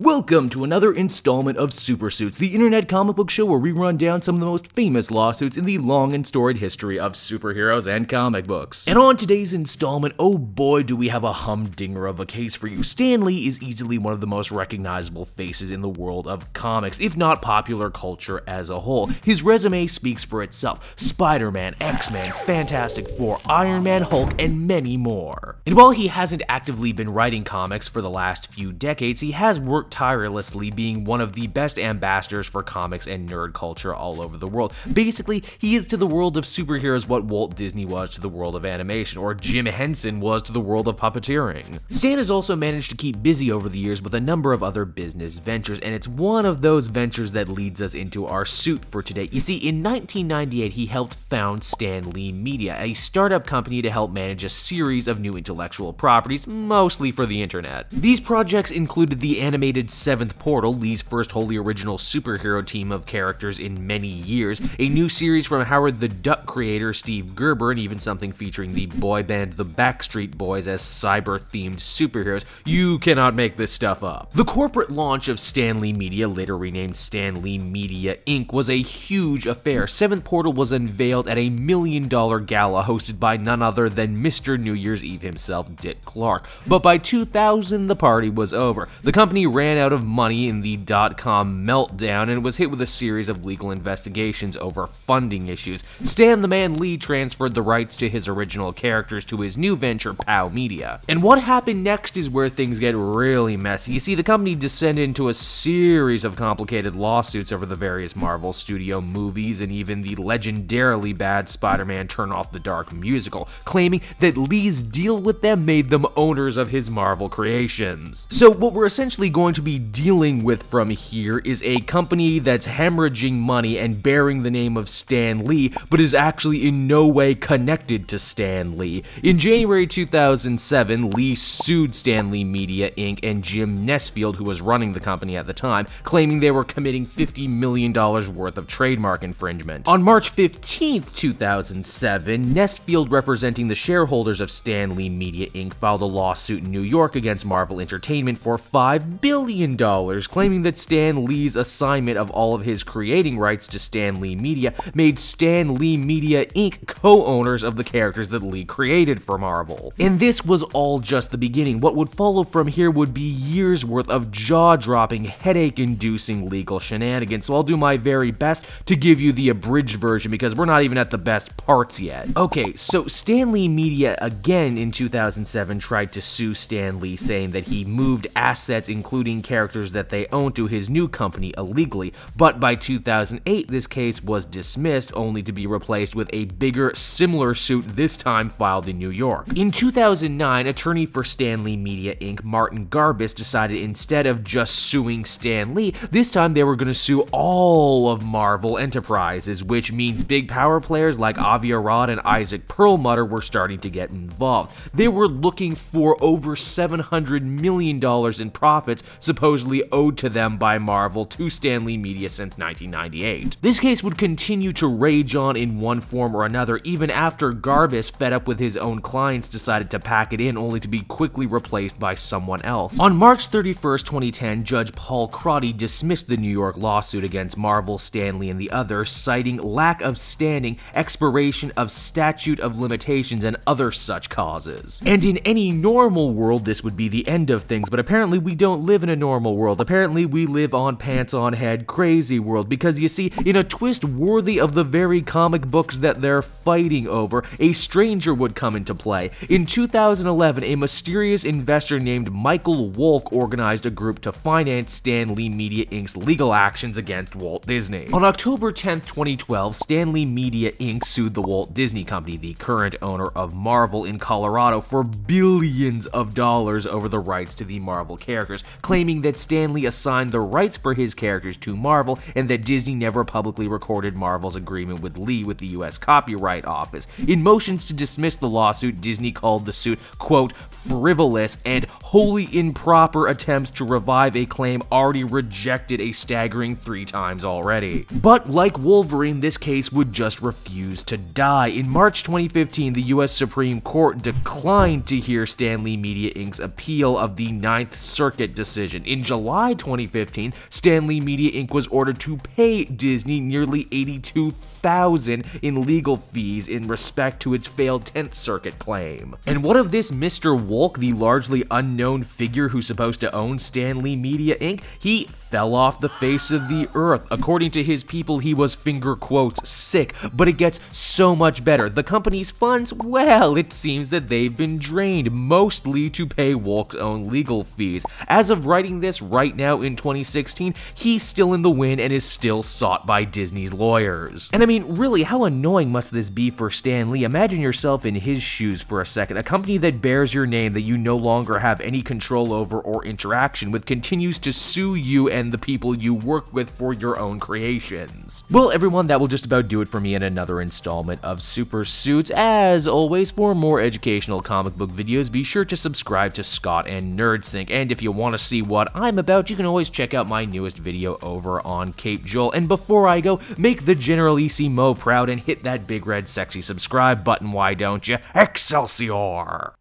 Welcome to another installment of Supersuits, the internet comic book show where we run down some of the most famous lawsuits in the long and storied history of superheroes and comic books. And on today's installment, oh boy, do we have a humdinger of a case for you. Stan Lee is easily one of the most recognizable faces in the world of comics, if not popular culture as a whole. His resume speaks for itself. Spider-Man, X-Men, Fantastic Four, Iron Man, Hulk, and many more. And while he hasn't actively been writing comics for the last few decades, he has worked tirelessly, being one of the best ambassadors for comics and nerd culture all over the world. Basically, he is to the world of superheroes what Walt Disney was to the world of animation, or Jim Henson was to the world of puppeteering. Stan has also managed to keep busy over the years with a number of other business ventures, and it's one of those ventures that leads us into our suit for today. You see, in 1998, he helped found Stan Lee Media, a startup company to help manage a series of new intellectual properties, mostly for the internet. These projects included the animated Seventh Portal, Lee's first wholly original superhero team of characters in many years, a new series from Howard the Duck creator Steve Gerber, and even something featuring the boy band The Backstreet Boys as cyber-themed superheroes. You cannot make this stuff up. The corporate launch of Stan Lee Media, later renamed Stan Lee Media Inc., was a huge affair. Seventh Portal was unveiled at a $1 million gala hosted by none other than Mr. New Year's Eve himself, Dick Clark. But by 2000, the party was over. The company ran out of money in the dot-com meltdown and was hit with a series of legal investigations over funding issues. Stan the Man Lee transferred the rights to his original characters to his new venture, POW Media. And what happened next is where things get really messy. You see, the company descended into a series of complicated lawsuits over the various Marvel Studio movies and even the legendarily bad Spider-Man Turn Off the Dark musical, claiming that Lee's deal with them made them owners of his Marvel creations. So what we're essentially going to be dealing with from here is a company that's hemorrhaging money and bearing the name of Stan Lee, but is actually in no way connected to Stan Lee. In January 2007, Lee sued Stan Lee Media Inc. and Jim Nesfield, who was running the company at the time, claiming they were committing $50 million worth of trademark infringement. On March 15, 2007, Nesfield, representing the shareholders of Stan Lee Media Inc., filed a lawsuit in New York against Marvel Entertainment for $5 billion, claiming that Stan Lee's assignment of all of his creating rights to Stan Lee Media made Stan Lee Media Inc. co-owners of the characters that Lee created for Marvel. And this was all just the beginning. What would follow from here would be years worth of jaw-dropping, headache-inducing legal shenanigans, so I'll do my very best to give you the abridged version because we're not even at the best parts yet. Okay, so Stan Lee Media again in 2007 tried to sue Stan Lee, saying that he moved assets including characters that they own to his new company illegally, but by 2008 this case was dismissed, only to be replaced with a bigger, similar suit, this time filed in New York. In 2009, attorney for Stan Lee Media Inc., Martin Garbus, decided instead of just suing Stan Lee, this time they were going to sue all of Marvel Enterprises, which means big power players like Avi Arad and Isaac Perlmutter were starting to get involved. They were looking for over $700 million in profit supposedly owed to them by Marvel to Stan Lee Media since 1998. This case would continue to rage on in one form or another, even after Garbus, fed up with his own clients, decided to pack it in, only to be quickly replaced by someone else. On March 31st, 2010, Judge Paul Crotty dismissed the New York lawsuit against Marvel, Stan Lee, and the others, citing lack of standing, expiration of statute of limitations, and other such causes. And in any normal world, this would be the end of things, but apparently we don't live in a normal world. Apparently we live on pants on head crazy world, because you see, in a twist worthy of the very comic books that they're fighting over, a stranger would come into play. In 2011, a mysterious investor named Michael Wolk organized a group to finance Stan Lee Media Inc.'s legal actions against Walt Disney. On October 10, 2012, Stan Lee Media Inc. sued the Walt Disney Company, the current owner of Marvel, in Colorado for billions of dollars over the rights to the Marvel characters, claiming that Stan Lee assigned the rights for his characters to Marvel and that Disney never publicly recorded Marvel's agreement with Lee with the US Copyright Office. In motions to dismiss the lawsuit, Disney called the suit, quote, frivolous and wholly improper attempts to revive a claim already rejected a staggering 3 times already. But like Wolverine, this case would just refuse to die. In March 2015, the US Supreme Court declined to hear Stan Lee Media Inc.'s appeal of the Ninth Circuit decision decision. In July 2015, Stan Lee Media Inc. was ordered to pay Disney nearly $82,000 in legal fees in respect to its failed 10th Circuit claim. And what of this Mr. Wolk, the largely unknown figure who's supposed to own Stan Lee Media Inc.? He fell off the face of the earth. According to his people, he was finger quotes sick, but it gets so much better. The company's funds, well, it seems that they've been drained, mostly to pay Wolk's own legal fees. As of writing this right now in 2016, he's still in the win and is still sought by Disney's lawyers. And I mean, really, how annoying must this be for Stan Lee? Imagine yourself in his shoes for a second. A company that bears your name that you no longer have any control over or interaction with continues to sue you and the people you work with for your own creations. Well, everyone, that will just about do it for me in another installment of Super Suits. As always, for more educational comic book videos, be sure to subscribe to Scott and NerdSync. And if you want to see what I'm about, you can always check out my newest video over on Cape Joel. And before I go, make the General EC Mo proud and hit that big red sexy subscribe button, why don't you? Excelsior!